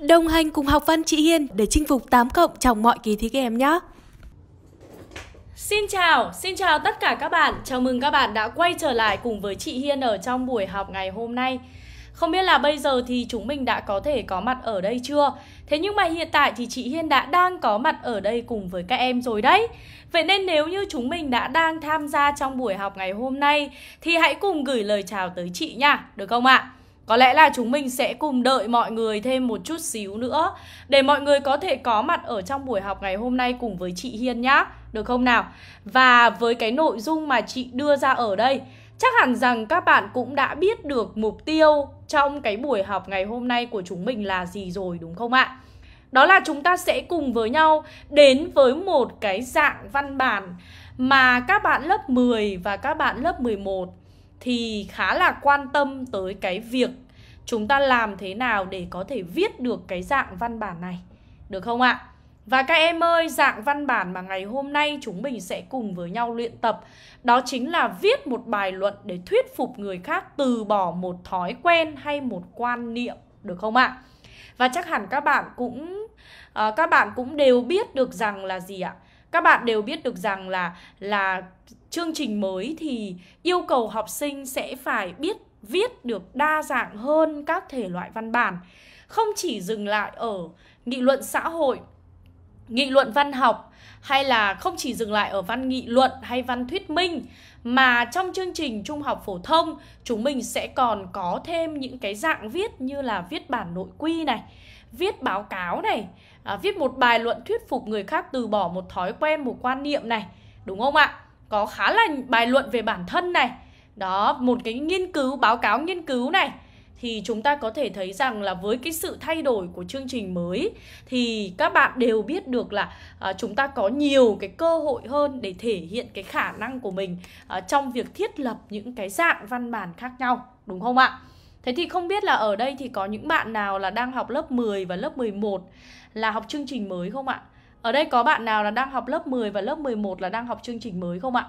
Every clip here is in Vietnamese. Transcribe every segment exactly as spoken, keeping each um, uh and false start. Đồng hành cùng Học Văn Chị Hiên để chinh phục tám cộng trong mọi kỳ thi các em nhé. Xin chào, xin chào tất cả các bạn. Chào mừng các bạn đã quay trở lại cùng với chị Hiên ở trong buổi học ngày hôm nay. Không biết là bây giờ thì chúng mình đã có thể có mặt ở đây chưa? Thế nhưng mà hiện tại thì chị Hiên đã đang có mặt ở đây cùng với các em rồi đấy. Vậy nên nếu như chúng mình đã đang tham gia trong buổi học ngày hôm nay thì hãy cùng gửi lời chào tới chị nha, được không ạ? Có lẽ là chúng mình sẽ cùng đợi mọi người thêm một chút xíu nữa để mọi người có thể có mặt ở trong buổi học ngày hôm nay cùng với chị Hiên nhá, được không nào? Và với cái nội dung mà chị đưa ra ở đây, chắc hẳn rằng các bạn cũng đã biết được mục tiêu trong cái buổi học ngày hôm nay của chúng mình là gì rồi, đúng không ạ? Đó là chúng ta sẽ cùng với nhau đến với một cái dạng văn bản mà các bạn lớp mười và các bạn lớp mười một thì khá là quan tâm tới cái việc chúng ta làm thế nào để có thể viết được cái dạng văn bản này, được không ạ? Và các em ơi, dạng văn bản mà ngày hôm nay chúng mình sẽ cùng với nhau luyện tập đó chính là viết một bài luận để thuyết phục người khác từ bỏ một thói quen hay một quan niệm, được không ạ? Và chắc hẳn các bạn cũng uh, các bạn cũng đều biết được rằng là gì ạ? Các bạn đều biết được rằng là là chương trình mới thì yêu cầu học sinh sẽ phải biết viết được đa dạng hơn các thể loại văn bản, không chỉ dừng lại ở nghị luận xã hội, nghị luận văn học, hay là không chỉ dừng lại ở văn nghị luận hay văn thuyết minh, mà trong chương trình trung học phổ thông chúng mình sẽ còn có thêm những cái dạng viết như là viết bản nội quy này, viết báo cáo này, à, viết một bài luận thuyết phục người khác từ bỏ một thói quen, một quan niệm này, đúng không ạ? Có khá là bài luận về bản thân này, đó, một cái nghiên cứu, báo cáo nghiên cứu này. Thì chúng ta có thể thấy rằng là với cái sự thay đổi của chương trình mới thì các bạn đều biết được là à, chúng ta có nhiều cái cơ hội hơn để thể hiện cái khả năng của mình à, trong việc thiết lập những cái dạng văn bản khác nhau, đúng không ạ? Thế thì không biết là ở đây thì có những bạn nào là đang học lớp mười và lớp mười một là học chương trình mới không ạ? Ở đây có bạn nào là đang học lớp mười và lớp mười một là đang học chương trình mới không ạ?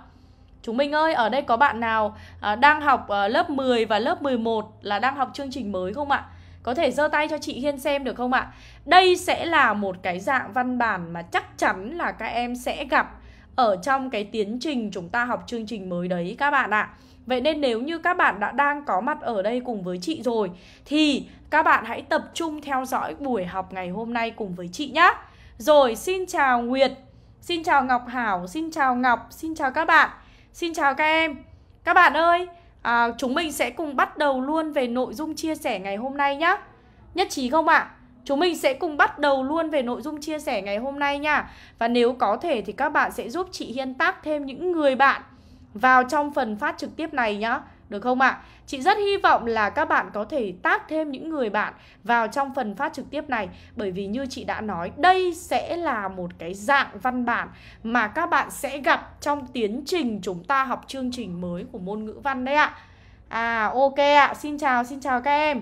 Chúng mình ơi, ở đây có bạn nào à, đang học à, lớp mười và lớp mười một là đang học chương trình mới không ạ? Có thể giơ tay cho chị Hiên xem được không ạ? Đây sẽ là một cái dạng văn bản mà chắc chắn là các em sẽ gặp ở trong cái tiến trình chúng ta học chương trình mới đấy các bạn ạ. Vậy nên nếu như các bạn đã đang có mặt ở đây cùng với chị rồi thì các bạn hãy tập trung theo dõi buổi học ngày hôm nay cùng với chị nhé. Rồi, xin chào Nguyệt, xin chào Ngọc Hảo, xin chào Ngọc, xin chào các bạn. Xin chào các em. Các bạn ơi, à, chúng mình sẽ cùng bắt đầu luôn về nội dung chia sẻ ngày hôm nay nhá. Nhất trí không ạ? Chúng mình sẽ cùng bắt đầu luôn về nội dung chia sẻ ngày hôm nay nha. Và nếu có thể thì các bạn sẽ giúp chị Hiên tác thêm những người bạn vào trong phần phát trực tiếp này nhá, được không ạ? Chị rất hy vọng là các bạn có thể tác thêm những người bạn vào trong phần phát trực tiếp này. Bởi vì như chị đã nói, đây sẽ là một cái dạng văn bản mà các bạn sẽ gặp trong tiến trình chúng ta học chương trình mới của môn ngữ văn đấy ạ. À, ok ạ, xin chào, xin chào các em.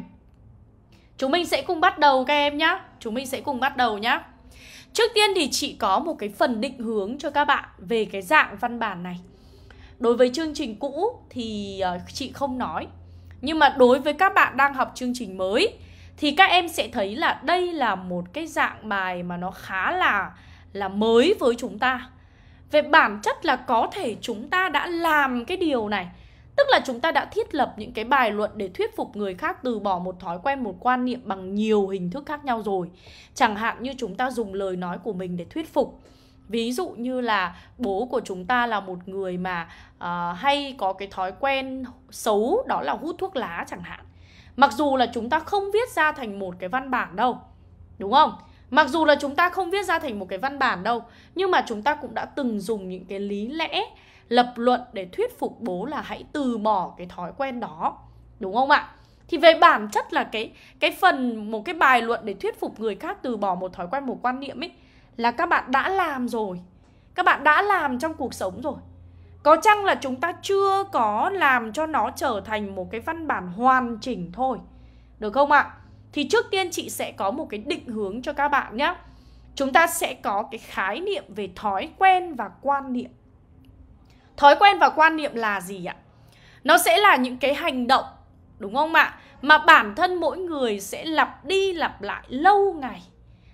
Chúng mình sẽ cùng bắt đầu các em nhá. Chúng mình sẽ cùng bắt đầu nhá. Trước tiên thì chị có một cái phần định hướng cho các bạn về cái dạng văn bản này. Đối với chương trình cũ thì chị không nói. Nhưng mà đối với các bạn đang học chương trình mới thì các em sẽ thấy là đây là một cái dạng bài mà nó khá là là mới với chúng ta. Về bản chất là có thể chúng ta đã làm cái điều này, tức là chúng ta đã thiết lập những cái bài luận để thuyết phục người khác từ bỏ một thói quen, một quan niệm bằng nhiều hình thức khác nhau rồi. Chẳng hạn như chúng ta dùng lời nói của mình để thuyết phục. Ví dụ như là bố của chúng ta là một người mà uh, hay có cái thói quen xấu, đó là hút thuốc lá chẳng hạn. Mặc dù là chúng ta không viết ra thành một cái văn bản đâu, đúng không? Mặc dù là chúng ta không viết ra thành một cái văn bản đâu, nhưng mà chúng ta cũng đã từng dùng những cái lý lẽ, lập luận để thuyết phục bố là hãy từ bỏ cái thói quen đó, đúng không ạ? Thì về bản chất là cái, cái phần, một cái bài luận để thuyết phục người khác từ bỏ một thói quen, một quan niệm ấy là các bạn đã làm rồi. Các bạn đã làm trong cuộc sống rồi. Có chăng là chúng ta chưa có làm cho nó trở thành một cái văn bản hoàn chỉnh thôi, được không ạ? Thì trước tiên chị sẽ có một cái định hướng cho các bạn nhé. Chúng ta sẽ có cái khái niệm về thói quen và quan niệm. Thói quen và quan niệm là gì ạ? Nó sẽ là những cái hành động, đúng không ạ? mà bản thân mỗi người sẽ lặp đi lặp lại lâu ngày.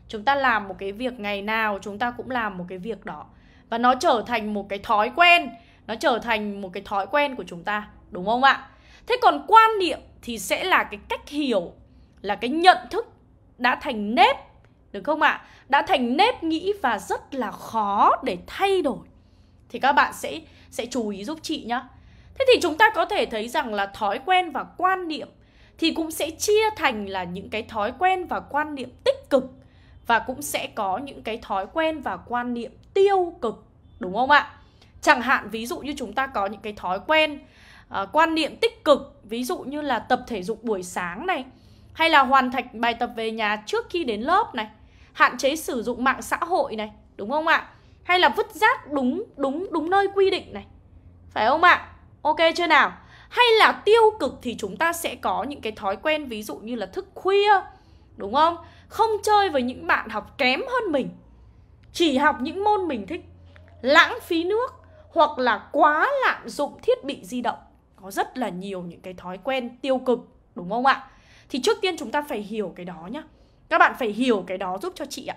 Chúng ta làm một cái việc ngày nào chúng ta cũng làm một cái việc đó, và nó trở thành một cái thói quen. Nó trở thành một cái thói quen của chúng ta, đúng không ạ? Thế còn quan niệm thì sẽ là cái cách hiểu, là cái nhận thức đã thành nếp, đúng không ạ? Đã thành nếp nghĩ và rất là khó để thay đổi. Thì các bạn sẽ, sẽ chú ý giúp chị nhá. Thế thì chúng ta có thể thấy rằng là thói quen và quan niệm thì cũng sẽ chia thành là những cái thói quen và quan niệm tích cực, và cũng sẽ có những cái thói quen và quan niệm tiêu cực, đúng không ạ? Chẳng hạn ví dụ như chúng ta có những cái thói quen, uh, quan niệm tích cực, ví dụ như là tập thể dục buổi sáng này, hay là hoàn thành bài tập về nhà trước khi đến lớp này, hạn chế sử dụng mạng xã hội này, đúng không ạ? Hay là vứt rác đúng đúng đúng nơi quy định này, phải không ạ? Ok chưa nào? Hay là tiêu cực thì chúng ta sẽ có những cái thói quen ví dụ như là thức khuya, đúng không? Không chơi với những bạn học kém hơn mình, chỉ học những môn mình thích, lãng phí nước, hoặc là quá lạm dụng thiết bị di động. Có rất là nhiều những cái thói quen tiêu cực, đúng không ạ? Thì trước tiên chúng ta phải hiểu cái đó nhá. Các bạn phải hiểu cái đó giúp cho chị ạ.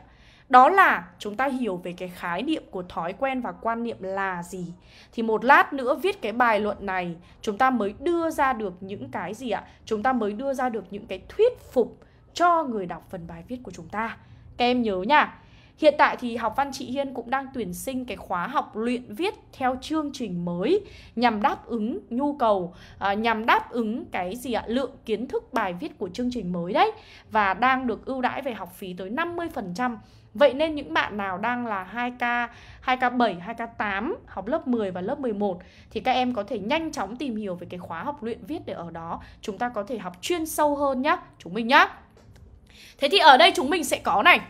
Đó là chúng ta hiểu về cái khái niệm của thói quen và quan niệm là gì. Thì một lát nữa viết cái bài luận này, chúng ta mới đưa ra được những cái gì ạ? Chúng ta mới đưa ra được những cái thuyết phục cho người đọc phần bài viết của chúng ta. Các em nhớ nha. Hiện tại thì Học Văn Chị Hiên cũng đang tuyển sinh cái khóa học luyện viết theo chương trình mới, nhằm đáp ứng nhu cầu, à, nhằm đáp ứng cái gì ạ? Lượng kiến thức bài viết của chương trình mới đấy. Và đang được ưu đãi về học phí tới năm mươi phần trăm. Vậy nên những bạn nào đang là hai K, hai K bảy, hai K tám, học lớp mười và lớp mười một thì các em có thể nhanh chóng tìm hiểu về cái khóa học luyện viết để ở đó chúng ta có thể học chuyên sâu hơn nhá, chúng mình nhá. Thế thì ở đây chúng mình sẽ có này,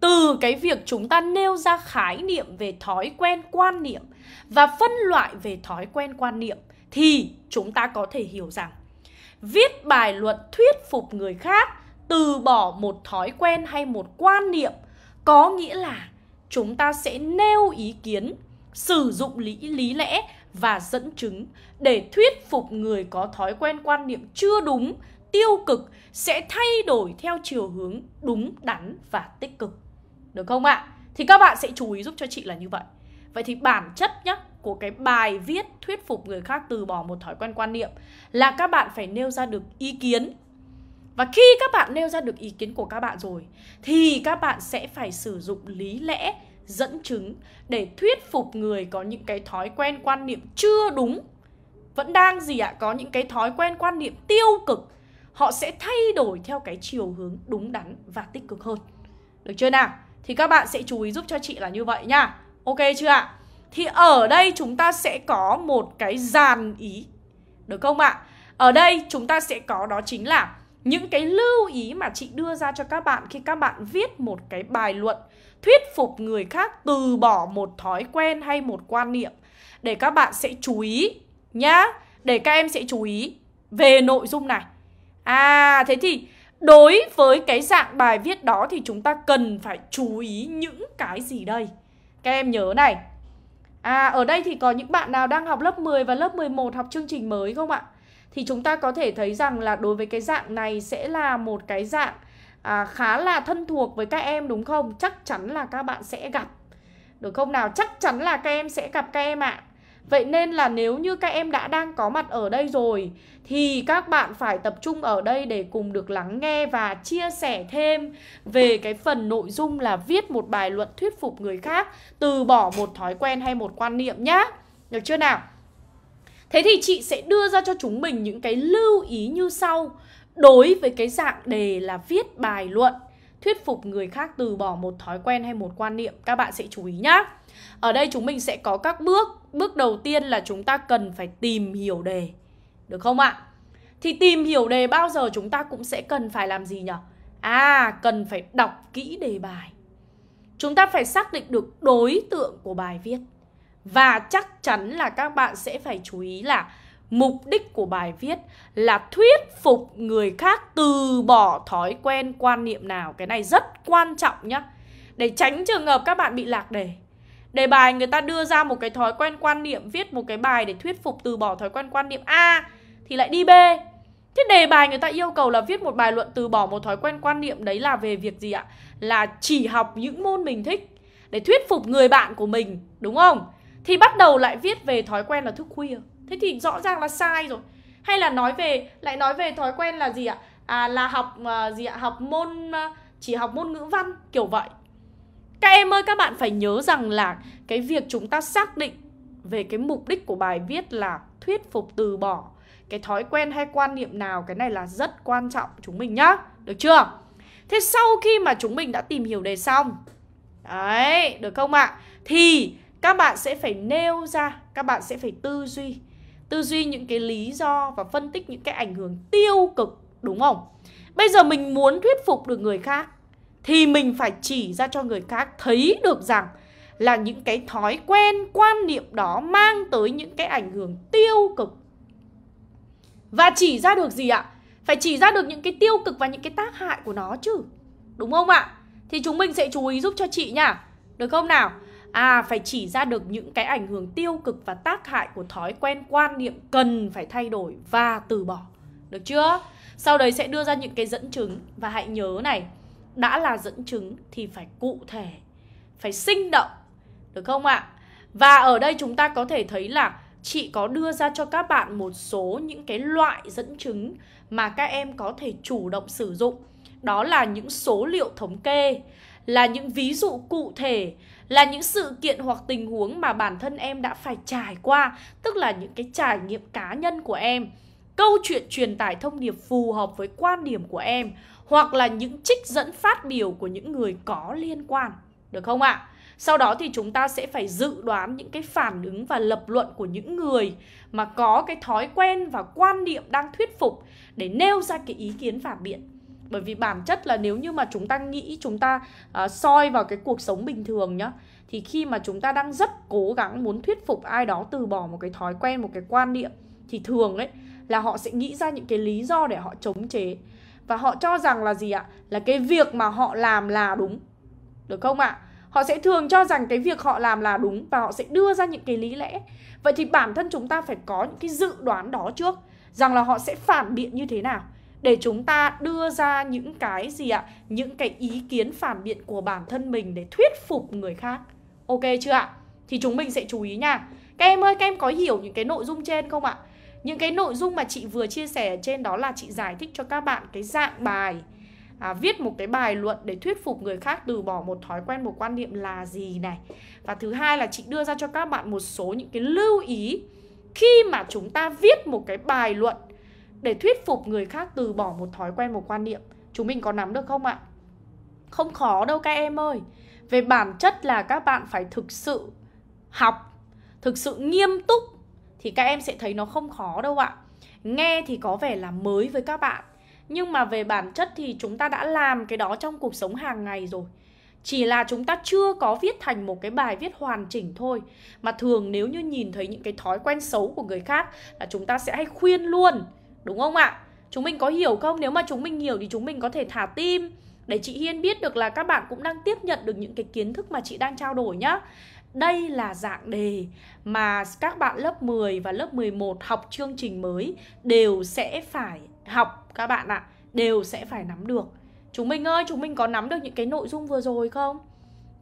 từ cái việc chúng ta nêu ra khái niệm về thói quen quan niệm và phân loại về thói quen quan niệm, thì chúng ta có thể hiểu rằng viết bài luận thuyết phục người khác từ bỏ một thói quen hay một quan niệm có nghĩa là chúng ta sẽ nêu ý kiến, sử dụng lý, lý lẽ và dẫn chứng để thuyết phục người có thói quen quan niệm chưa đúng, tiêu cực sẽ thay đổi theo chiều hướng đúng đắn và tích cực. Được không ạ? Thì các bạn sẽ chú ý giúp cho chị là như vậy. Vậy thì bản chất nhá, của cái bài viết thuyết phục người khác từ bỏ một thói quen quan niệm là các bạn phải nêu ra được ý kiến. Và khi các bạn nêu ra được ý kiến của các bạn rồi thì các bạn sẽ phải sử dụng lý lẽ, dẫn chứng để thuyết phục người có những cái thói quen quan niệm chưa đúng, vẫn đang gì ạ? Có những cái thói quen quan niệm tiêu cực, họ sẽ thay đổi theo cái chiều hướng đúng đắn và tích cực hơn. Được chưa nào? Thì các bạn sẽ chú ý giúp cho chị là như vậy nhá. Ok chưa ạ? Thì ở đây chúng ta sẽ có một cái dàn ý, được không ạ? Ở đây chúng ta sẽ có đó chính là những cái lưu ý mà chị đưa ra cho các bạn khi các bạn viết một cái bài luận thuyết phục người khác từ bỏ một thói quen hay một quan niệm, để các bạn sẽ chú ý nhá. Để các em sẽ chú ý về nội dung này. À, thế thì đối với cái dạng bài viết đó thì chúng ta cần phải chú ý những cái gì đây? Các em nhớ này. À, ở đây thì có những bạn nào đang học lớp mười và lớp mười một học chương trình mới không ạ? Thì chúng ta có thể thấy rằng là đối với cái dạng này sẽ là một cái dạng à, khá là thân thuộc với các em, đúng không? Chắc chắn là các bạn sẽ gặp. Được không nào? Chắc chắn là các em sẽ gặp các em ạ. À. Vậy nên là nếu như các em đã đang có mặt ở đây rồi thì các bạn phải tập trung ở đây để cùng được lắng nghe và chia sẻ thêm về cái phần nội dung là viết một bài luận thuyết phục người khác từ bỏ một thói quen hay một quan niệm nhá. Được chưa nào? Thế thì chị sẽ đưa ra cho chúng mình những cái lưu ý như sau. Đối với cái dạng đề là viết bài luận thuyết phục người khác từ bỏ một thói quen hay một quan niệm, các bạn sẽ chú ý nhá. Ở đây chúng mình sẽ có các bước. Bước đầu tiên là chúng ta cần phải tìm hiểu đề, được không ạ? Thì tìm hiểu đề bao giờ chúng ta cũng sẽ cần phải làm gì nhỉ? À, cần phải đọc kỹ đề bài. Chúng ta phải xác định được đối tượng của bài viết. Và chắc chắn là các bạn sẽ phải chú ý là mục đích của bài viết là thuyết phục người khác từ bỏ thói quen quan niệm nào. Cái này rất quan trọng nhá. Để tránh trường hợp các bạn bị lạc đề. Đề bài người ta đưa ra một cái thói quen quan niệm, viết một cái bài để thuyết phục từ bỏ thói quen quan niệm A thì lại đi B. Thế đề bài người ta yêu cầu là viết một bài luận từ bỏ một thói quen quan niệm, đấy là về việc gì ạ? Là chỉ học những môn mình thích để thuyết phục người bạn của mình, đúng không? Thì bắt đầu lại viết về thói quen là thức khuya. Thế thì rõ ràng là sai rồi. Hay là nói về, lại nói về thói quen là gì ạ? À, là học uh, gì ạ? Học môn, uh, chỉ học môn ngữ văn, kiểu vậy. Các em ơi, các bạn phải nhớ rằng là cái việc chúng ta xác định về cái mục đích của bài viết là thuyết phục từ bỏ cái thói quen hay quan niệm nào, cái này là rất quan trọng chúng mình nhá, được chưa? Thế sau khi mà chúng mình đã tìm hiểu đề xong, đấy, được không ạ? Thì các bạn sẽ phải nêu ra, các bạn sẽ phải tư duy, tư duy những cái lý do và phân tích những cái ảnh hưởng tiêu cực, đúng không? Bây giờ mình muốn thuyết phục được người khác thì mình phải chỉ ra cho người khác thấy được rằng là những cái thói quen, quan niệm đó mang tới những cái ảnh hưởng tiêu cực. Và chỉ ra được gì ạ? Phải chỉ ra được những cái tiêu cực và những cái tác hại của nó chứ, đúng không ạ? Thì chúng mình sẽ chú ý giúp cho chị nha, được không nào? À, phải chỉ ra được những cái ảnh hưởng tiêu cực và tác hại của thói quen, quan niệm cần phải thay đổi và từ bỏ, được chưa? Sau đấy sẽ đưa ra những cái dẫn chứng. Và hãy nhớ này, đã là dẫn chứng thì phải cụ thể, phải sinh động, được không ạ? Và ở đây chúng ta có thể thấy là chị có đưa ra cho các bạn một số những cái loại dẫn chứng mà các em có thể chủ động sử dụng. Đó là những số liệu thống kê, là những ví dụ cụ thể, là những sự kiện hoặc tình huống mà bản thân em đã phải trải qua, tức là những cái trải nghiệm cá nhân của em, câu chuyện truyền tải thông điệp phù hợp với quan điểm của em, hoặc là những trích dẫn phát biểu của những người có liên quan, được không ạ? Sau đó thì chúng ta sẽ phải dự đoán những cái phản ứng và lập luận của những người mà có cái thói quen và quan niệm đang thuyết phục để nêu ra cái ý kiến phản biện. Bởi vì bản chất là nếu như mà chúng ta nghĩ, chúng ta uh, soi vào cái cuộc sống bình thường nhá, thì khi mà chúng ta đang rất cố gắng muốn thuyết phục ai đó từ bỏ một cái thói quen, một cái quan niệm, thì thường ấy là họ sẽ nghĩ ra những cái lý do để họ chống chế. Và họ cho rằng là gì ạ? Là cái việc mà họ làm là đúng, được không ạ? Họ sẽ thường cho rằng cái việc họ làm là đúng và họ sẽ đưa ra những cái lý lẽ. Vậy thì bản thân chúng ta phải có những cái dự đoán đó trước, rằng là họ sẽ phản biện như thế nào, để chúng ta đưa ra những cái gì ạ? Những cái ý kiến phản biện của bản thân mình để thuyết phục người khác. Ok chưa ạ? Thì chúng mình sẽ chú ý nha. Các em ơi, các em có hiểu những cái nội dung trên không ạ? Những cái nội dung mà chị vừa chia sẻ ở trên đó là chị giải thích cho các bạn cái dạng bài à, viết một cái bài luận để thuyết phục người khác từ bỏ một thói quen, một quan niệm là gì này. Và thứ hai là chị đưa ra cho các bạn một số những cái lưu ý khi mà chúng ta viết một cái bài luận để thuyết phục người khác từ bỏ một thói quen, một quan niệm. Chúng mình có nắm được không ạ? Không khó đâu các em ơi. Về bản chất là các bạn phải thực sự học, thực sự nghiêm túc, thì các em sẽ thấy nó không khó đâu ạ. Nghe thì có vẻ là mới với các bạn, nhưng mà về bản chất thì chúng ta đã làm cái đó trong cuộc sống hàng ngày rồi. Chỉ là chúng ta chưa có viết thành một cái bài viết hoàn chỉnh thôi. Mà thường nếu như nhìn thấy những cái thói quen xấu của người khác là chúng ta sẽ hay khuyên luôn, đúng không ạ? Chúng mình có hiểu không? Nếu mà chúng mình hiểu thì chúng mình có thể thả tim để chị Hiên biết được là các bạn cũng đang tiếp nhận được những cái kiến thức mà chị đang trao đổi nhá. Đây là dạng đề mà các bạn lớp mười và lớp mười một học chương trình mới đều sẽ phải học các bạn ạ, đều sẽ phải nắm được. Chúng mình ơi, chúng mình có nắm được những cái nội dung vừa rồi không?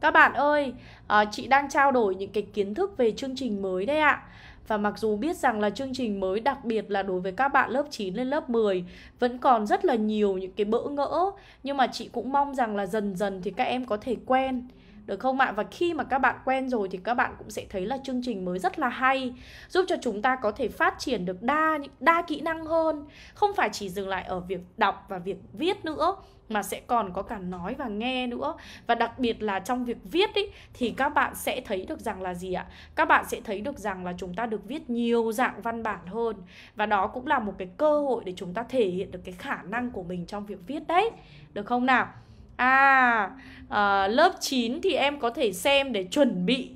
Các bạn ơi, à, chị đang trao đổi những cái kiến thức về chương trình mới đấy ạ. Và mặc dù biết rằng là chương trình mới, đặc biệt là đối với các bạn lớp chín lên lớp mười, vẫn còn rất là nhiều những cái bỡ ngỡ, nhưng mà chị cũng mong rằng là dần dần thì các em có thể quen, được không ạ? Và khi mà các bạn quen rồi thì các bạn cũng sẽ thấy là chương trình mới rất là hay, giúp cho chúng ta có thể phát triển được đa, đa kỹ năng hơn. Không phải chỉ dừng lại ở việc đọc và việc viết nữa, mà sẽ còn có cả nói và nghe nữa. Và đặc biệt là trong việc viết ý, thì các bạn sẽ thấy được rằng là gì ạ? Các bạn sẽ thấy được rằng là chúng ta được viết nhiều dạng văn bản hơn. Và đó cũng là một cái cơ hội để chúng ta thể hiện được cái khả năng của mình trong việc viết đấy, được không nào? À, à, lớp chín thì em có thể xem để chuẩn bị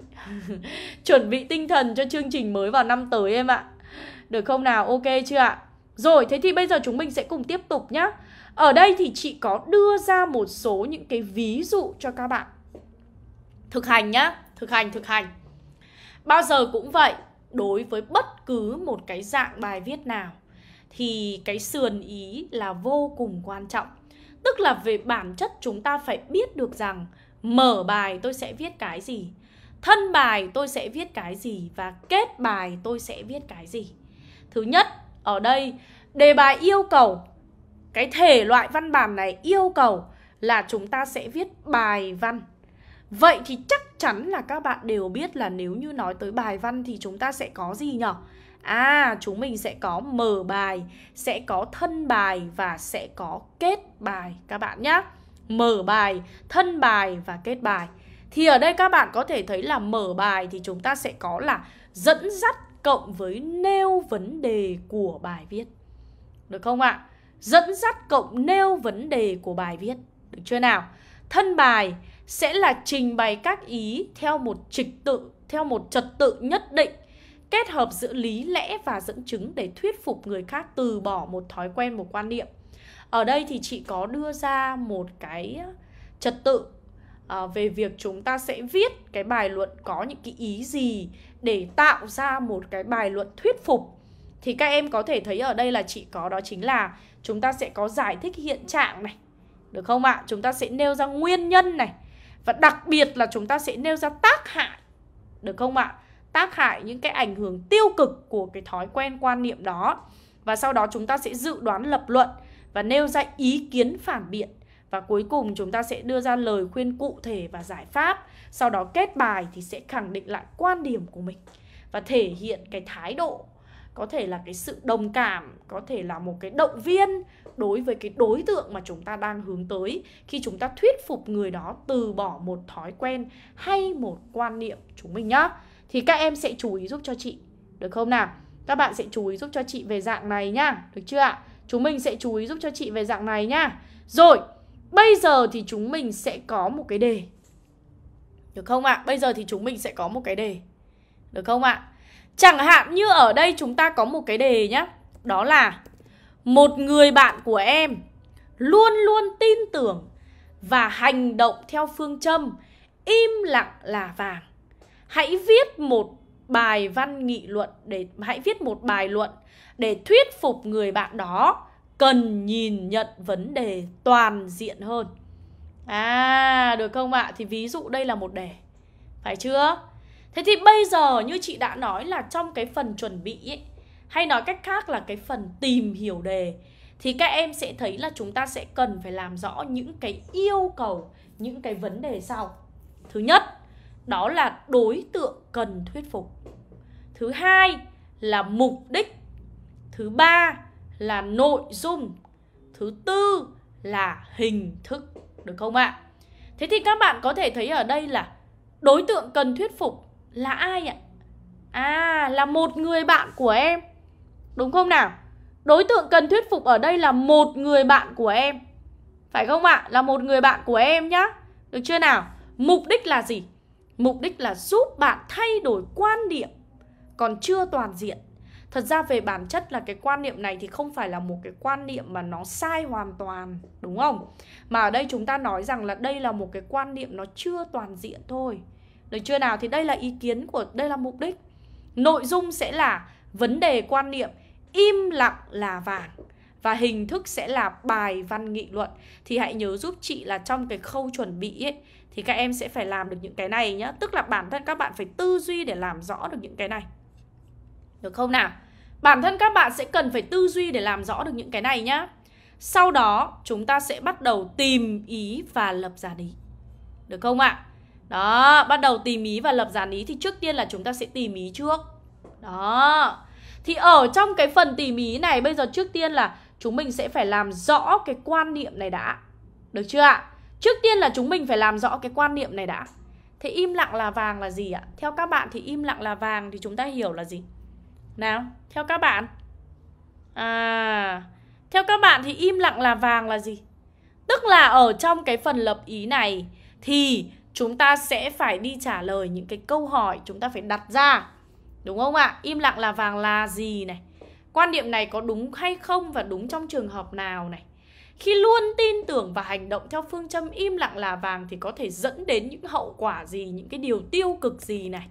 chuẩn bị tinh thần cho chương trình mới vào năm tới em ạ. Được không nào? Ok chưa ạ? Rồi, thế thì bây giờ chúng mình sẽ cùng tiếp tục nhá. Ở đây thì chị có đưa ra một số những cái ví dụ cho các bạn thực hành nhá. Thực hành, thực hành bao giờ cũng vậy. Đối với bất cứ một cái dạng bài viết nào thì cái sườn ý là vô cùng quan trọng. Tức là về bản chất chúng ta phải biết được rằng mở bài tôi sẽ viết cái gì, thân bài tôi sẽ viết cái gì và kết bài tôi sẽ viết cái gì. Thứ nhất, ở đây đề bài yêu cầu, cái thể loại văn bản này yêu cầu là chúng ta sẽ viết bài văn. Vậy thì chắc chắn là các bạn đều biết là nếu như nói tới bài văn thì chúng ta sẽ có gì nhỉ? À, chúng mình sẽ có mở bài, sẽ có thân bài và sẽ có kết bài các bạn nhé. Mở bài, thân bài và kết bài. Thì ở đây các bạn có thể thấy là mở bài thì chúng ta sẽ có là dẫn dắt cộng với nêu vấn đề của bài viết. Được không ạ? À? Dẫn dắt cộng nêu vấn đề của bài viết. Được chưa nào? Thân bài sẽ là trình bày các ý theo một trịch tự, theo một trật tự nhất định, kết hợp giữa lý lẽ và dẫn chứng để thuyết phục người khác từ bỏ một thói quen, một quan niệm. Ở đây thì chị có đưa ra một cái trật tự à, về việc chúng ta sẽ viết cái bài luận có những cái ý gì để tạo ra một cái bài luận thuyết phục. Thì các em có thể thấy ở đây là chị có đó chính là chúng ta sẽ có giải thích hiện trạng này. Được không ạ? À? Chúng ta sẽ nêu ra nguyên nhân này. Và đặc biệt là chúng ta sẽ nêu ra tác hại. Được không ạ? À? Tác hại, những cái ảnh hưởng tiêu cực của cái thói quen quan niệm đó. Và sau đó chúng ta sẽ dự đoán lập luận và nêu ra ý kiến phản biện. Và cuối cùng chúng ta sẽ đưa ra lời khuyên cụ thể và giải pháp. Sau đó kết bài thì sẽ khẳng định lại quan điểm của mình và thể hiện cái thái độ, có thể là cái sự đồng cảm, có thể là một cái động viên đối với cái đối tượng mà chúng ta đang hướng tới khi chúng ta thuyết phục người đó từ bỏ một thói quen hay một quan niệm chúng mình nhá. Thì các em sẽ chú ý giúp cho chị. Được không nào? Các bạn sẽ chú ý giúp cho chị về dạng này nhá. Được chưa ạ? Chúng mình sẽ chú ý giúp cho chị về dạng này nhá. Rồi, bây giờ thì chúng mình sẽ có một cái đề. Được không ạ? Bây giờ thì chúng mình sẽ có một cái đề. Được không ạ? Chẳng hạn như ở đây chúng ta có một cái đề nhá. Đó là một người bạn của em luôn luôn tin tưởng và hành động theo phương châm im lặng là vàng. Hãy viết một bài văn nghị luận để hãy viết một bài luận để thuyết phục người bạn đó cần nhìn nhận vấn đề toàn diện hơn. À, được không ạ? À? Thì ví dụ đây là một đề. Phải chưa? Thế thì bây giờ như chị đã nói là trong cái phần chuẩn bị ấy, hay nói cách khác là cái phần tìm hiểu đề, thì các em sẽ thấy là chúng ta sẽ cần phải làm rõ những cái yêu cầu, những cái vấn đề sau. Thứ nhất, đó là đối tượng cần thuyết phục. Thứ hai là mục đích. Thứ ba là nội dung. Thứ tư là hình thức. Được không ạ? Thế thì các bạn có thể thấy ở đây là đối tượng cần thuyết phục là ai ạ? À, là một người bạn của em. Đúng không nào? Đối tượng cần thuyết phục ở đây là một người bạn của em. Phải không ạ? Là một người bạn của em nhá. Được chưa nào? Mục đích là gì? Mục đích là giúp bạn thay đổi quan niệm còn chưa toàn diện. Thật ra về bản chất là cái quan niệm này thì không phải là một cái quan niệm mà nó sai hoàn toàn, đúng không? Mà ở đây chúng ta nói rằng là đây là một cái quan niệm nó chưa toàn diện thôi. Được chưa nào? Thì đây là ý kiến của, đây là mục đích. Nội dung sẽ là vấn đề quan niệm im lặng là vàng. Và hình thức sẽ là bài văn nghị luận. Thì hãy nhớ giúp chị là trong cái khâu chuẩn bị ấy, thì các em sẽ phải làm được những cái này nhá. Tức là bản thân các bạn phải tư duy để làm rõ được những cái này. Được không nào? Bản thân các bạn sẽ cần phải tư duy để làm rõ được những cái này nhá. Sau đó chúng ta sẽ bắt đầu tìm ý và lập dàn ý. Được không ạ? À? Đó, bắt đầu tìm ý và lập dàn ý. Thì trước tiên là chúng ta sẽ tìm ý trước. Đó. Thì ở trong cái phần tìm ý này, bây giờ trước tiên là chúng mình sẽ phải làm rõ cái quan niệm này đã. Được chưa ạ? À? Trước tiên là chúng mình phải làm rõ cái quan niệm này đã. Thế im lặng là vàng là gì ạ? Theo các bạn thì im lặng là vàng thì chúng ta hiểu là gì? Nào, theo các bạn. À, theo các bạn thì im lặng là vàng là gì? Tức là ở trong cái phần lập ý này thì chúng ta sẽ phải đi trả lời những cái câu hỏi chúng ta phải đặt ra. Đúng không ạ? Im lặng là vàng là gì này? Quan điểm này có đúng hay không và đúng trong trường hợp nào này? Khi luôn tin tưởng và hành động theo phương châm im lặng là vàng thì có thể dẫn đến những hậu quả gì, những cái điều tiêu cực gì này.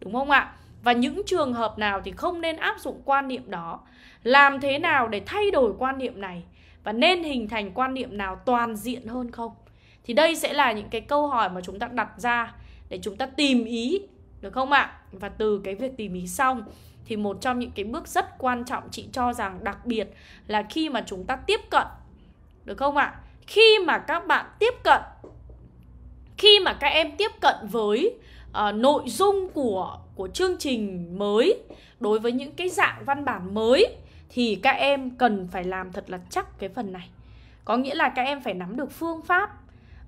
Đúng không ạ? Và những trường hợp nào thì không nên áp dụng quan niệm đó. Làm thế nào để thay đổi quan niệm này? Và nên hình thành quan niệm nào toàn diện hơn không? Thì đây sẽ là những cái câu hỏi mà chúng ta đặt ra để chúng ta tìm ý, được không ạ? Và từ cái việc tìm ý xong thì một trong những cái bước rất quan trọng chị cho rằng đặc biệt là khi mà chúng ta tiếp cận, được không ạ? Khi mà các bạn tiếp cận, khi mà các em tiếp cận với uh, nội dung của, của chương trình mới, đối với những cái dạng văn bản mới, thì các em cần phải làm thật là chắc cái phần này. Có nghĩa là các em phải nắm được phương pháp.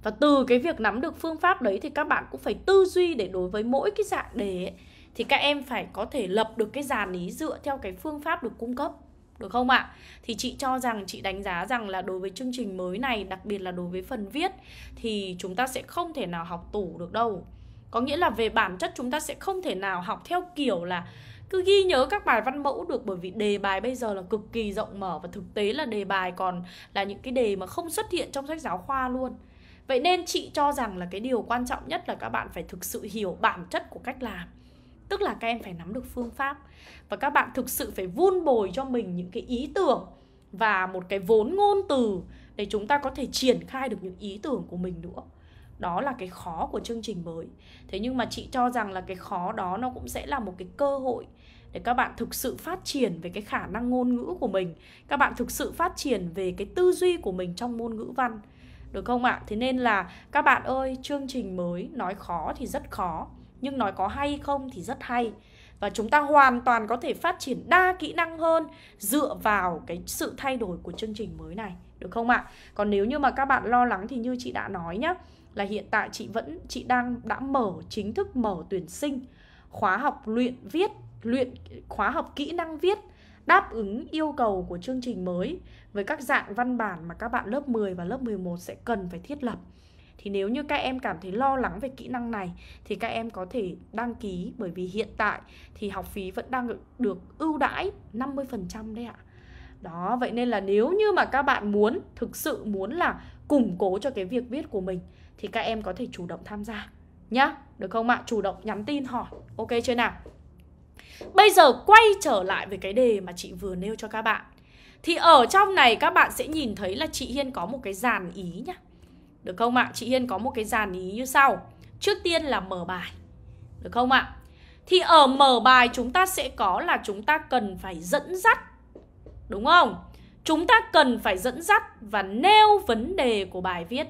Và từ cái việc nắm được phương pháp đấy thì các bạn cũng phải tư duy để đối với mỗi cái dạng đề ấy, thì các em phải có thể lập được cái dàn ý dựa theo cái phương pháp được cung cấp, được không ạ? Thì chị cho rằng, chị đánh giá rằng là đối với chương trình mới này, đặc biệt là đối với phần viết, thì chúng ta sẽ không thể nào học tủ được đâu. Có nghĩa là về bản chất chúng ta sẽ không thể nào học theo kiểu là cứ ghi nhớ các bài văn mẫu được, bởi vì đề bài bây giờ là cực kỳ rộng mở, và thực tế là đề bài còn là những cái đề mà không xuất hiện trong sách giáo khoa luôn. Vậy nên chị cho rằng là cái điều quan trọng nhất là các bạn phải thực sự hiểu bản chất của cách làm. Tức là các em phải nắm được phương pháp. Và các bạn thực sự phải vun bồi cho mình những cái ý tưởng và một cái vốn ngôn từ để chúng ta có thể triển khai được những ý tưởng của mình nữa. Đó là cái khó của chương trình mới. Thế nhưng mà chị cho rằng là cái khó đó nó cũng sẽ là một cái cơ hội để các bạn thực sự phát triển về cái khả năng ngôn ngữ của mình. Các bạn thực sự phát triển về cái tư duy của mình trong môn ngữ văn, được không ạ? Thế nên là các bạn ơi, chương trình mới nói khó thì rất khó, nhưng nói có hay không thì rất hay. Và chúng ta hoàn toàn có thể phát triển đa kỹ năng hơn dựa vào cái sự thay đổi của chương trình mới này, được không ạ? Còn nếu như mà các bạn lo lắng thì như chị đã nói nhé, là hiện tại chị vẫn chị đang đã mở chính thức mở tuyển sinh khóa học luyện viết, luyện khóa học kỹ năng viết đáp ứng yêu cầu của chương trình mới với các dạng văn bản mà các bạn lớp mười và lớp mười một sẽ cần phải thiết lập. Thì nếu như các em cảm thấy lo lắng về kỹ năng này thì các em có thể đăng ký, bởi vì hiện tại thì học phí vẫn đang được ưu đãi năm mươi phần trăm đấy ạ. Đó, vậy nên là nếu như mà các bạn muốn, thực sự muốn là củng cố cho cái việc viết của mình thì các em có thể chủ động tham gia nhá, được không ạ? Chủ động nhắn tin hỏi, ok chưa nào? Bây giờ quay trở lại với cái đề mà chị vừa nêu cho các bạn. Thì ở trong này các bạn sẽ nhìn thấy là chị Hiên có một cái dàn ý nhá, được không ạ? Chị Hiên có một cái dàn ý như sau. Trước tiên là mở bài, được không ạ? Thì ở mở bài chúng ta sẽ có là chúng ta cần phải dẫn dắt, đúng không? Chúng ta cần phải dẫn dắt và nêu vấn đề của bài viết.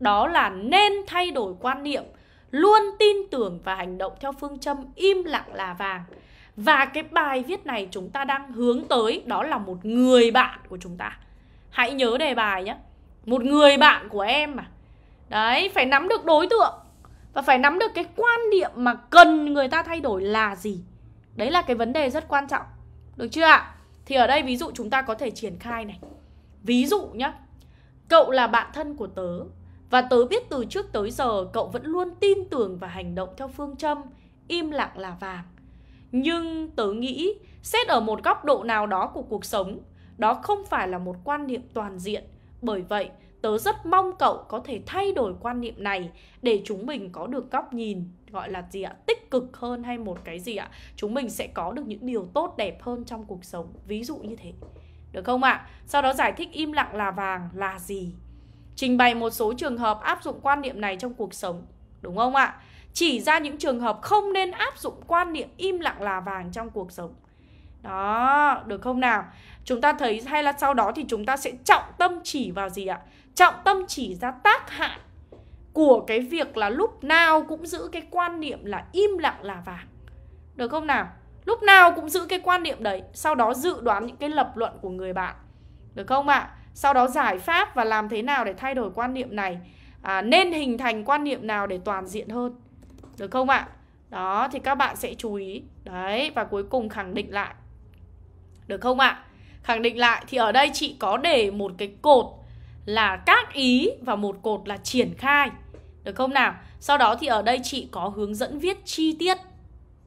Đó là nên thay đổi quan niệm, luôn tin tưởng và hành động theo phương châm im lặng là vàng. Và cái bài viết này chúng ta đang hướng tới đó là một người bạn của chúng ta. Hãy nhớ đề bài nhé, một người bạn của em mà. Đấy, phải nắm được đối tượng và phải nắm được cái quan niệm mà cần người ta thay đổi là gì. Đấy là cái vấn đề rất quan trọng, được chưa ạ? Thì ở đây ví dụ chúng ta có thể triển khai này. Ví dụ nhá, cậu là bạn thân của tớ, và tớ biết từ trước tới giờ cậu vẫn luôn tin tưởng và hành động theo phương châm im lặng là vàng. Nhưng tớ nghĩ xét ở một góc độ nào đó của cuộc sống, đó không phải là một quan niệm toàn diện. Bởi vậy, tớ rất mong cậu có thể thay đổi quan niệm này để chúng mình có được góc nhìn, gọi là gì ạ, tích cực hơn, hay một cái gì ạ, chúng mình sẽ có được những điều tốt đẹp hơn trong cuộc sống. Ví dụ như thế, được không ạ? Sau đó giải thích im lặng là vàng là gì, trình bày một số trường hợp áp dụng quan niệm này trong cuộc sống, đúng không ạ? Chỉ ra những trường hợp không nên áp dụng quan niệm im lặng là vàng trong cuộc sống. Đó, được không nào? Chúng ta thấy hay là sau đó thì chúng ta sẽ trọng tâm chỉ vào gì ạ? Trọng tâm chỉ ra tác hại của cái việc là lúc nào cũng giữ cái quan niệm là im lặng là vàng, được không nào? Lúc nào cũng giữ cái quan niệm đấy. Sau đó dự đoán những cái lập luận của người bạn, được không ạ? Sau đó giải pháp và làm thế nào để thay đổi quan niệm này, à, nên hình thành quan niệm nào để toàn diện hơn, được không ạ? Đó, thì các bạn sẽ chú ý. Đấy, và cuối cùng khẳng định lại, được không ạ? Khẳng định lại thì ở đây chị có để một cái cột là các ý và một cột là triển khai, được không nào? Sau đó thì ở đây chị có hướng dẫn viết chi tiết,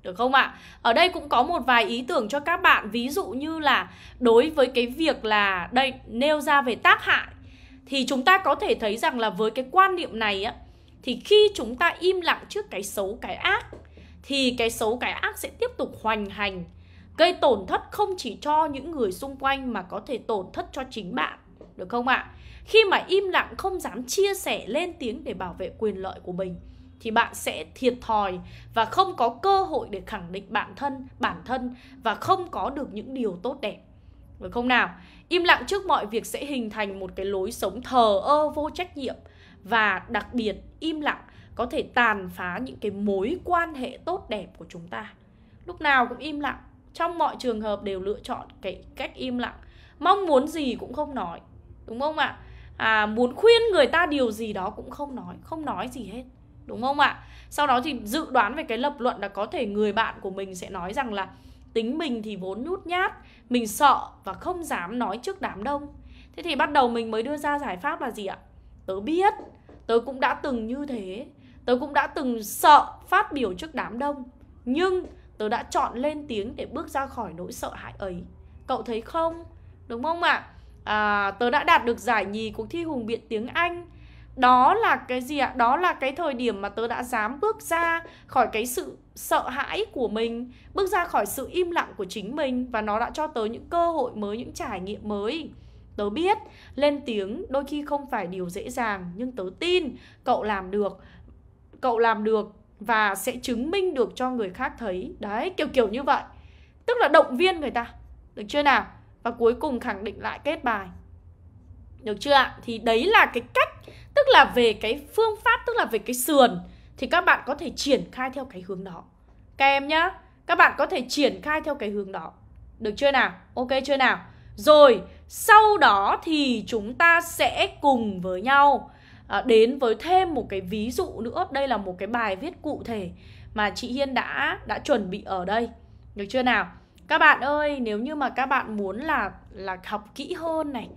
được không ạ? Ở đây cũng có một vài ý tưởng cho các bạn. Ví dụ như là đối với cái việc là đây nêu ra về tác hại, thì chúng ta có thể thấy rằng là với cái quan niệm này á, thì khi chúng ta im lặng trước cái xấu, cái ác, thì cái xấu cái ác sẽ tiếp tục hoành hành, gây tổn thất không chỉ cho những người xung quanh mà có thể tổn thất cho chính bạn, được không ạ? Khi mà im lặng, không dám chia sẻ, lên tiếng để bảo vệ quyền lợi của mình thì bạn sẽ thiệt thòi và không có cơ hội để khẳng định bản thân, bản thân và không có được những điều tốt đẹp, được không nào? Im lặng trước mọi việc sẽ hình thành một cái lối sống thờ ơ, vô trách nhiệm, và đặc biệt im lặng có thể tàn phá những cái mối quan hệ tốt đẹp của chúng ta. Lúc nào cũng im lặng, trong mọi trường hợp đều lựa chọn cái cách im lặng, mong muốn gì cũng không nói, đúng không ạ? À, muốn khuyên người ta điều gì đó cũng không nói, không nói gì hết, đúng không ạ? Sau đó thì dự đoán về cái lập luận là có thể người bạn của mình sẽ nói rằng là tính mình thì vốn nhút nhát, mình sợ và không dám nói trước đám đông. Thế thì bắt đầu mình mới đưa ra giải pháp là gì ạ? Tớ biết, tớ cũng đã từng như thế, tớ cũng đã từng sợ phát biểu trước đám đông, nhưng tớ đã chọn lên tiếng để bước ra khỏi nỗi sợ hãi ấy. Cậu thấy không? Đúng không ạ? À, tớ đã đạt được giải nhì cuộc thi hùng biện tiếng Anh. Đó là cái gì ạ? Đó là cái thời điểm mà tớ đã dám bước ra khỏi cái sự sợ hãi của mình, bước ra khỏi sự im lặng của chính mình, và nó đã cho tớ những cơ hội mới, những trải nghiệm mới. Tớ biết lên tiếng đôi khi không phải điều dễ dàng, nhưng tớ tin cậu làm được. Cậu làm được và sẽ chứng minh được cho người khác thấy. Đấy, kiểu kiểu như vậy. Tức là động viên người ta, được chưa nào? Và cuối cùng khẳng định lại kết bài, được chưa ạ? Thì đấy là cái cách, tức là về cái phương pháp, tức là về cái sườn, thì các bạn có thể triển khai theo cái hướng đó. Các em nhá, các bạn có thể triển khai theo cái hướng đó, được chưa nào? Ok chưa nào? Rồi, sau đó thì chúng ta sẽ cùng với nhau à, đến với thêm một cái ví dụ nữa. Đây là một cái bài viết cụ thể mà chị Hiên đã, đã chuẩn bị ở đây, được chưa nào? Các bạn ơi, nếu như mà các bạn muốn là, là học kỹ hơn này,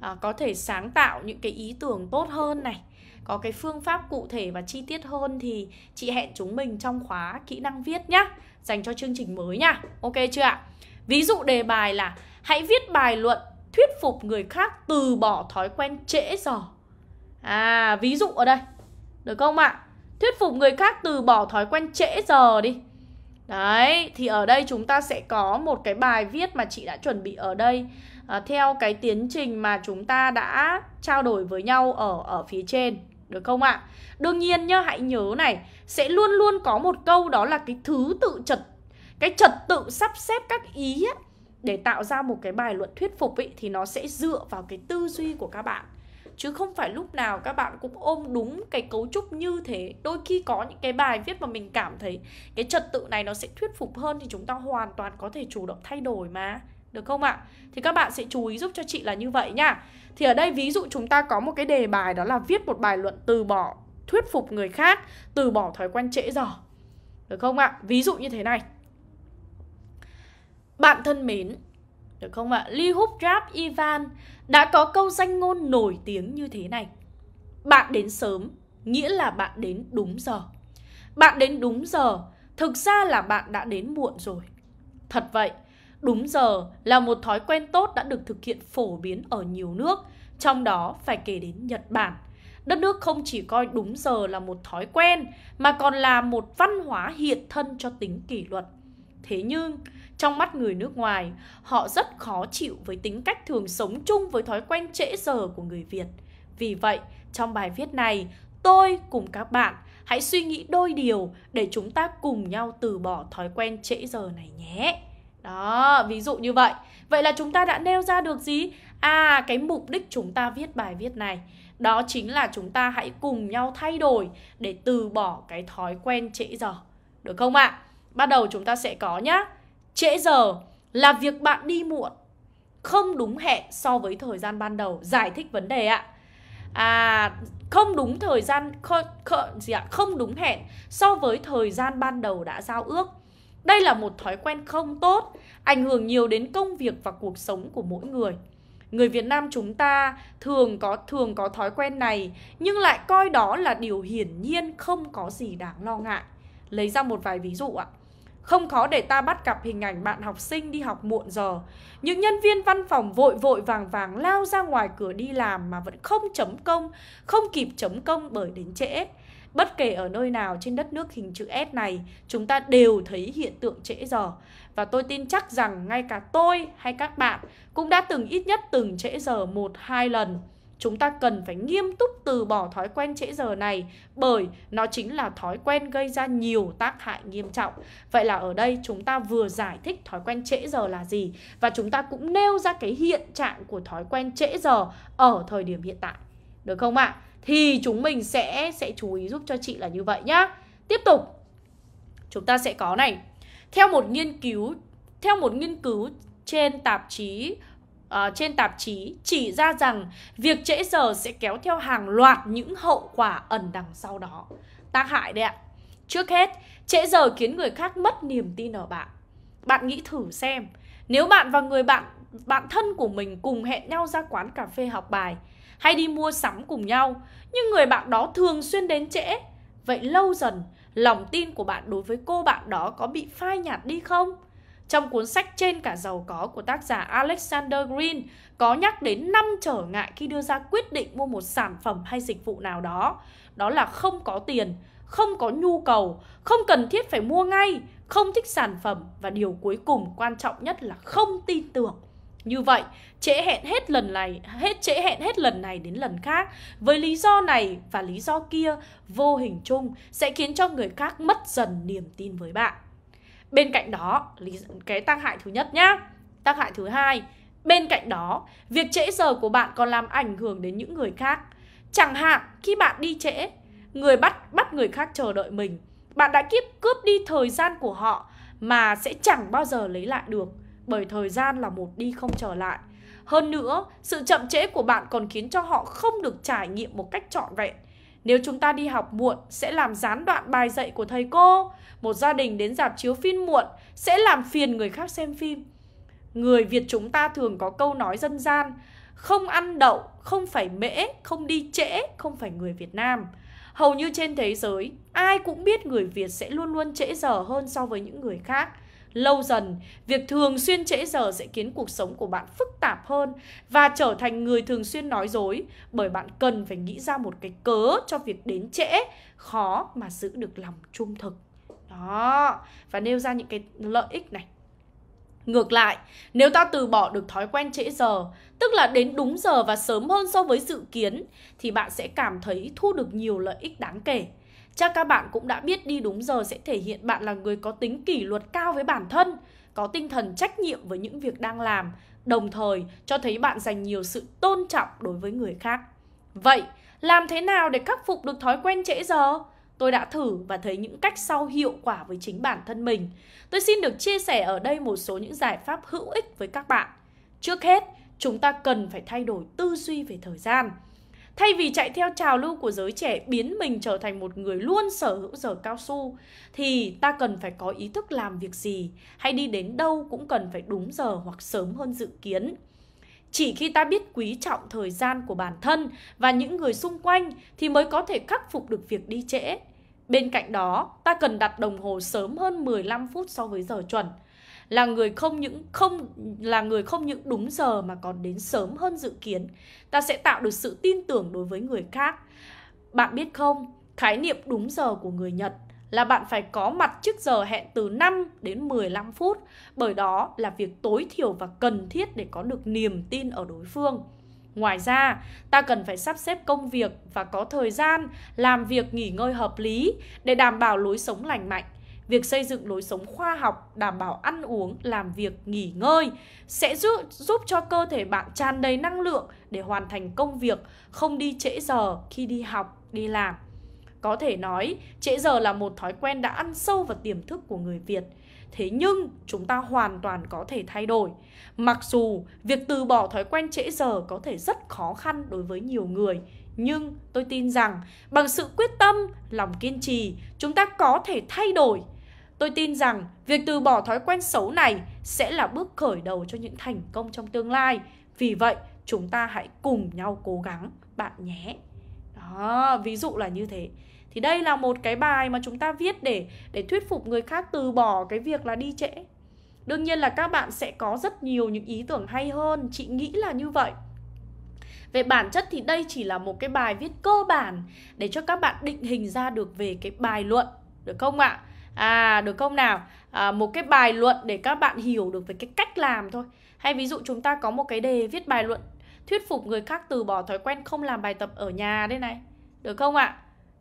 à, có thể sáng tạo những cái ý tưởng tốt hơn này, có cái phương pháp cụ thể và chi tiết hơn, thì chị hẹn chúng mình trong khóa kỹ năng viết nhá, dành cho chương trình mới nhá. Ok chưa ạ? Ví dụ đề bài là hãy viết bài luận thuyết phục người khác từ bỏ thói quen trễ giờ. À, ví dụ ở đây, được không ạ? Thuyết phục người khác từ bỏ thói quen trễ giờ đi. Đấy, thì ở đây chúng ta sẽ có một cái bài viết mà chị đã chuẩn bị ở đây à, theo cái tiến trình mà chúng ta đã trao đổi với nhau ở, ở phía trên, được không ạ? Đương nhiên nhá, hãy nhớ này, sẽ luôn luôn có một câu, đó là cái thứ tự trật, cái trật tự sắp xếp các ý ấy, để tạo ra một cái bài luận thuyết phục ấy, thì nó sẽ dựa vào cái tư duy của các bạn, chứ không phải lúc nào các bạn cũng ôm đúng cái cấu trúc như thế. Đôi khi có những cái bài viết mà mình cảm thấy cái trật tự này nó sẽ thuyết phục hơn, thì chúng ta hoàn toàn có thể chủ động thay đổi mà, được không ạ? Thì các bạn sẽ chú ý giúp cho chị là như vậy nhá. Thì ở đây ví dụ chúng ta có một cái đề bài, đó là viết một bài luận từ bỏ, thuyết phục người khác từ bỏ thói quen trễ giờ, được không ạ? Ví dụ như thế này: bạn thân mến, được không ạ? Lý Hựu Rạp Ivan đã có câu danh ngôn nổi tiếng như thế này: bạn đến sớm nghĩa là bạn đến đúng giờ. Bạn đến đúng giờ thực ra là bạn đã đến muộn rồi. Thật vậy, đúng giờ là một thói quen tốt đã được thực hiện phổ biến ở nhiều nước, trong đó phải kể đến Nhật Bản. Đất nước không chỉ coi đúng giờ là một thói quen mà còn là một văn hóa hiện thân cho tính kỷ luật. Thế nhưng trong mắt người nước ngoài, họ rất khó chịu với tính cách thường sống chung với thói quen trễ giờ của người Việt. Vì vậy, trong bài viết này, tôi cùng các bạn hãy suy nghĩ đôi điều để chúng ta cùng nhau từ bỏ thói quen trễ giờ này nhé. Đó, ví dụ như vậy. Vậy là chúng ta đã nêu ra được gì? À, cái mục đích chúng ta viết bài viết này, đó chính là chúng ta hãy cùng nhau thay đổi để từ bỏ cái thói quen trễ giờ, được không ạ? Bắt đầu chúng ta sẽ có nhá. Trễ giờ là việc bạn đi muộn, không đúng hẹn so với thời gian ban đầu. Giải thích vấn đề ạ. À, không đúng thời gian kh, kh, gì ạ? Không đúng hẹn so với thời gian ban đầu đã giao ước. Đây là một thói quen không tốt, ảnh hưởng nhiều đến công việc và cuộc sống của mỗi người. Người Việt Nam chúng ta thường có thường có thói quen này, nhưng lại coi đó là điều hiển nhiên, không có gì đáng lo ngại. Lấy ra một vài ví dụ ạ. Không khó để ta bắt gặp hình ảnh bạn học sinh đi học muộn giờ. Những nhân viên văn phòng vội vội vàng vàng lao ra ngoài cửa đi làm mà vẫn không chấm công, không kịp chấm công bởi đến trễ. Bất kể ở nơi nào trên đất nước hình chữ S này, chúng ta đều thấy hiện tượng trễ giờ. Và tôi tin chắc rằng ngay cả tôi hay các bạn cũng đã từng ít nhất từng trễ giờ một hai lần. Chúng ta cần phải nghiêm túc từ bỏ thói quen trễ giờ này, bởi nó chính là thói quen gây ra nhiều tác hại nghiêm trọng. Vậy là ở đây chúng ta vừa giải thích thói quen trễ giờ là gì, và chúng ta cũng nêu ra cái hiện trạng của thói quen trễ giờ ở thời điểm hiện tại, được không ạ? Thì chúng mình sẽ sẽ chú ý giúp cho chị là như vậy nhá. Tiếp tục, chúng ta sẽ có này. Theo một nghiên cứu, theo một nghiên cứu trên tạp chí À, trên tạp chí chỉ ra rằng việc trễ giờ sẽ kéo theo hàng loạt những hậu quả ẩn đằng sau đó. Tác hại đấy ạ. Trước hết, trễ giờ khiến người khác mất niềm tin ở bạn. Bạn nghĩ thử xem, nếu bạn và người bạn bạn thân của mình cùng hẹn nhau ra quán cà phê học bài hay đi mua sắm cùng nhau, nhưng người bạn đó thường xuyên đến trễ, vậy lâu dần lòng tin của bạn đối với cô bạn đó có bị phai nhạt đi không? Trong cuốn sách Trên Cả Giàu Có của tác giả Alexander Green có nhắc đến năm trở ngại khi đưa ra quyết định mua một sản phẩm hay dịch vụ nào đó. Đó là không có tiền, không có nhu cầu, không cần thiết phải mua ngay, không thích sản phẩm và điều cuối cùng quan trọng nhất là không tin tưởng. Như vậy, trễ hẹn hết lần này, hết trễ hẹn hết lần này đến lần khác với lý do này và lý do kia vô hình chung sẽ khiến cho người khác mất dần niềm tin với bạn. Bên cạnh đó, cái tác hại thứ nhất nhá. Tác hại thứ hai, bên cạnh đó, việc trễ giờ của bạn còn làm ảnh hưởng đến những người khác. Chẳng hạn, khi bạn đi trễ, người bắt bắt người khác chờ đợi mình, bạn đã kiếp cướp đi thời gian của họ mà sẽ chẳng bao giờ lấy lại được, bởi thời gian là một đi không trở lại. Hơn nữa, sự chậm trễ của bạn còn khiến cho họ không được trải nghiệm một cách trọn vẹn. Nếu chúng ta đi học muộn sẽ làm gián đoạn bài dạy của thầy cô. Một gia đình đến rạp chiếu phim muộn sẽ làm phiền người khác xem phim. Người Việt chúng ta thường có câu nói dân gian: không ăn đậu, không phải mễ, không đi trễ, không phải người Việt Nam. Hầu như trên thế giới, ai cũng biết người Việt sẽ luôn luôn trễ giờ hơn so với những người khác. Lâu dần, việc thường xuyên trễ giờ sẽ khiến cuộc sống của bạn phức tạp hơn và trở thành người thường xuyên nói dối, bởi bạn cần phải nghĩ ra một cái cớ cho việc đến trễ, khó mà giữ được lòng trung thực. Đó, và nêu ra những cái lợi ích này. Ngược lại, nếu ta từ bỏ được thói quen trễ giờ, tức là đến đúng giờ và sớm hơn so với dự kiến, thì bạn sẽ cảm thấy thu được nhiều lợi ích đáng kể. Chắc các bạn cũng đã biết đi đúng giờ sẽ thể hiện bạn là người có tính kỷ luật cao với bản thân, có tinh thần trách nhiệm với những việc đang làm, đồng thời cho thấy bạn dành nhiều sự tôn trọng đối với người khác. Vậy, làm thế nào để khắc phục được thói quen trễ giờ? Tôi đã thử và thấy những cách sau hiệu quả với chính bản thân mình. Tôi xin được chia sẻ ở đây một số những giải pháp hữu ích với các bạn. Trước hết, chúng ta cần phải thay đổi tư duy về thời gian. Thay vì chạy theo trào lưu của giới trẻ biến mình trở thành một người luôn sở hữu giờ cao su, thì ta cần phải có ý thức làm việc gì hay đi đến đâu cũng cần phải đúng giờ hoặc sớm hơn dự kiến. Chỉ khi ta biết quý trọng thời gian của bản thân và những người xung quanh thì mới có thể khắc phục được việc đi trễ. Bên cạnh đó, ta cần đặt đồng hồ sớm hơn mười lăm phút so với giờ chuẩn. Là người không những không là người không những đúng giờ mà còn đến sớm hơn dự kiến, ta sẽ tạo được sự tin tưởng đối với người khác. Bạn biết không, khái niệm đúng giờ của người Nhật là bạn phải có mặt trước giờ hẹn từ năm đến mười lăm phút, bởi đó là việc tối thiểu và cần thiết để có được niềm tin ở đối phương. Ngoài ra, ta cần phải sắp xếp công việc và có thời gian làm việc nghỉ ngơi hợp lý để đảm bảo lối sống lành mạnh. Việc xây dựng lối sống khoa học, đảm bảo ăn uống, làm việc, nghỉ ngơi sẽ giúp, giúp cho cơ thể bạn tràn đầy năng lượng để hoàn thành công việc, không đi trễ giờ khi đi học, đi làm. Có thể nói, trễ giờ là một thói quen đã ăn sâu vào tiềm thức của người Việt. Thế nhưng, chúng ta hoàn toàn có thể thay đổi. Mặc dù, việc từ bỏ thói quen trễ giờ có thể rất khó khăn đối với nhiều người, nhưng tôi tin rằng, bằng sự quyết tâm, lòng kiên trì, chúng ta có thể thay đổi. Tôi tin rằng việc từ bỏ thói quen xấu này sẽ là bước khởi đầu cho những thành công trong tương lai. Vì vậy, chúng ta hãy cùng nhau cố gắng, bạn nhé. Đó, ví dụ là như thế. Thì đây là một cái bài mà chúng ta viết để, để thuyết phục người khác từ bỏ cái việc là đi trễ. Đương nhiên là các bạn sẽ có rất nhiều những ý tưởng hay hơn, chị nghĩ là như vậy. Về bản chất thì đây chỉ là một cái bài viết cơ bản để cho các bạn định hình ra được về cái bài luận, được không ạ? À, được không nào? À, một cái bài luận để các bạn hiểu được về cái cách làm thôi. Hay ví dụ chúng ta có một cái đề viết bài luận thuyết phục người khác từ bỏ thói quen không làm bài tập ở nhà đây này, được không ạ?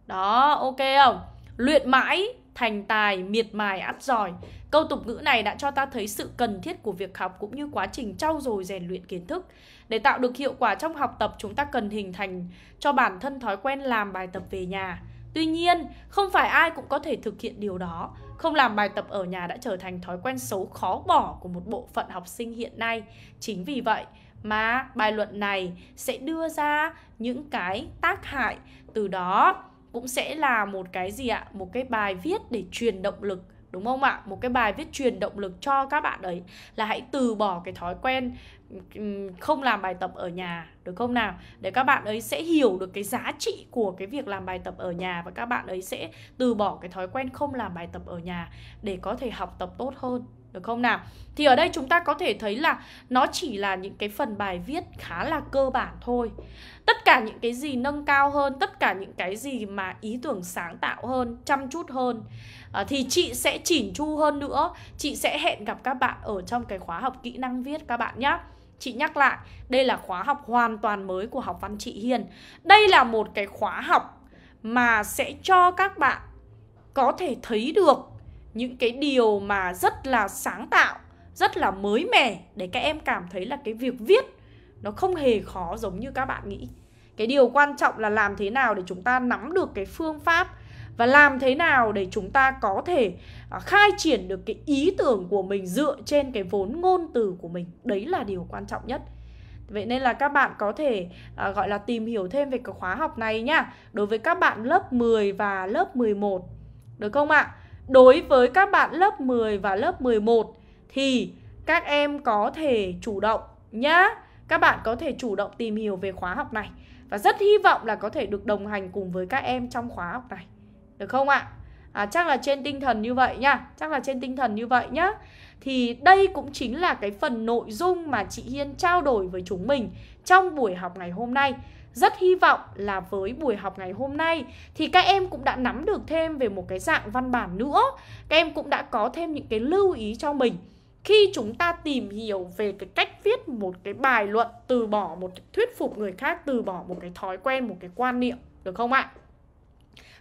Đó, ok không? Luyện mãi thành tài, miệt mài ắt giỏi. Câu tục ngữ này đã cho ta thấy sự cần thiết của việc học cũng như quá trình trau dồi rèn luyện kiến thức. Để tạo được hiệu quả trong học tập, chúng ta cần hình thành cho bản thân thói quen làm bài tập về nhà. Tuy nhiên, không phải ai cũng có thể thực hiện điều đó. Không làm bài tập ở nhà đã trở thành thói quen xấu khó bỏ của một bộ phận học sinh hiện nay. Chính vì vậy mà bài luận này sẽ đưa ra những cái tác hại, từ đó cũng sẽ là một cái gì ạ? Một cái bài viết để truyền động lực, đúng không ạ? Một cái bài viết truyền động lực cho các bạn ấy là hãy từ bỏ cái thói quen không làm bài tập ở nhà, được không nào? Để các bạn ấy sẽ hiểu được cái giá trị của cái việc làm bài tập ở nhà, và các bạn ấy sẽ từ bỏ cái thói quen không làm bài tập ở nhà để có thể học tập tốt hơn, được không nào? Thì ở đây chúng ta có thể thấy là nó chỉ là những cái phần bài viết khá là cơ bản thôi. Tất cả những cái gì nâng cao hơn, tất cả những cái gì mà ý tưởng sáng tạo hơn, chăm chút hơn, thì chị sẽ chỉn chu hơn nữa. Chị sẽ hẹn gặp các bạn ở trong cái khóa học kỹ năng viết các bạn nhé. Chị nhắc lại, đây là khóa học hoàn toàn mới của Học Văn Chị Hiên. Đây là một cái khóa học mà sẽ cho các bạn có thể thấy được những cái điều mà rất là sáng tạo, rất là mới mẻ, để các em cảm thấy là cái việc viết nó không hề khó giống như các bạn nghĩ. Cái điều quan trọng là làm thế nào để chúng ta nắm được cái phương pháp, và làm thế nào để chúng ta có thể khai triển được cái ý tưởng của mình dựa trên cái vốn ngôn từ của mình. Đấy là điều quan trọng nhất. Vậy nên là các bạn có thể à, gọi là tìm hiểu thêm về cái khóa học này nhá. Đối với các bạn lớp mười và lớp mười một, được không ạ? À? Đối với các bạn lớp mười và lớp mười một thì các em có thể chủ động nhá. Các bạn có thể chủ động tìm hiểu về khóa học này, và rất hy vọng là có thể được đồng hành cùng với các em trong khóa học này, được không ạ? À, chắc là trên tinh thần như vậy nha. Chắc là trên tinh thần như vậy nhá. Thì đây cũng chính là cái phần nội dung mà chị Hiên trao đổi với chúng mình trong buổi học ngày hôm nay. Rất hy vọng là với buổi học ngày hôm nay thì các em cũng đã nắm được thêm về một cái dạng văn bản nữa. Các em cũng đã có thêm những cái lưu ý cho mình khi chúng ta tìm hiểu về cái cách viết một cái bài luận từ bỏ một thuyết phục người khác từ bỏ một cái thói quen, một cái quan niệm, được không ạ?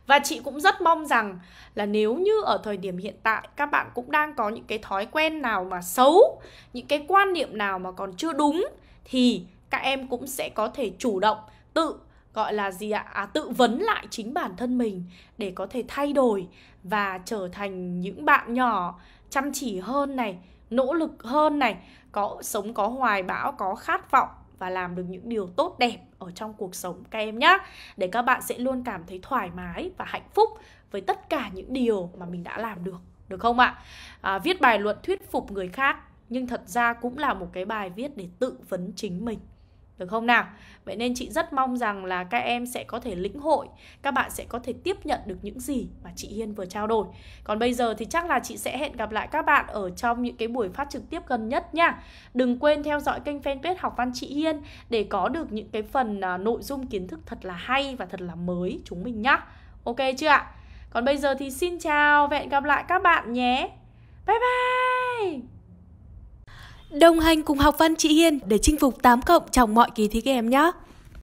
Và chị cũng rất mong rằng là nếu như ở thời điểm hiện tại các bạn cũng đang có những cái thói quen nào mà xấu, những cái quan niệm nào mà còn chưa đúng, thì các em cũng sẽ có thể chủ động tự gọi là gì ạ? À, tự vấn lại chính bản thân mình để có thể thay đổi và trở thành những bạn nhỏ chăm chỉ hơn này, nỗ lực hơn này, có sống có hoài bão, có khát vọng, và làm được những điều tốt đẹp ở trong cuộc sống các em nhé. Để các bạn sẽ luôn cảm thấy thoải mái và hạnh phúc với tất cả những điều mà mình đã làm được, được không ạ? À, viết bài luận thuyết phục người khác nhưng thật ra cũng là một cái bài viết để tự vấn chính mình, được không nào? Vậy nên chị rất mong rằng là các em sẽ có thể lĩnh hội, các bạn sẽ có thể tiếp nhận được những gì mà chị Hiên vừa trao đổi. Còn bây giờ thì chắc là chị sẽ hẹn gặp lại các bạn ở trong những cái buổi phát trực tiếp gần nhất nha. Đừng quên theo dõi kênh fanpage Học Văn Chị Hiên để có được những cái phần nội dung kiến thức thật là hay và thật là mới chúng mình nhá. Ok chưa ạ? Còn bây giờ thì xin chào và hẹn gặp lại các bạn nhé. Bye bye! Đồng hành cùng Học Văn Chị Hiên để chinh phục tám cộng trong mọi kỳ thi các em nhé.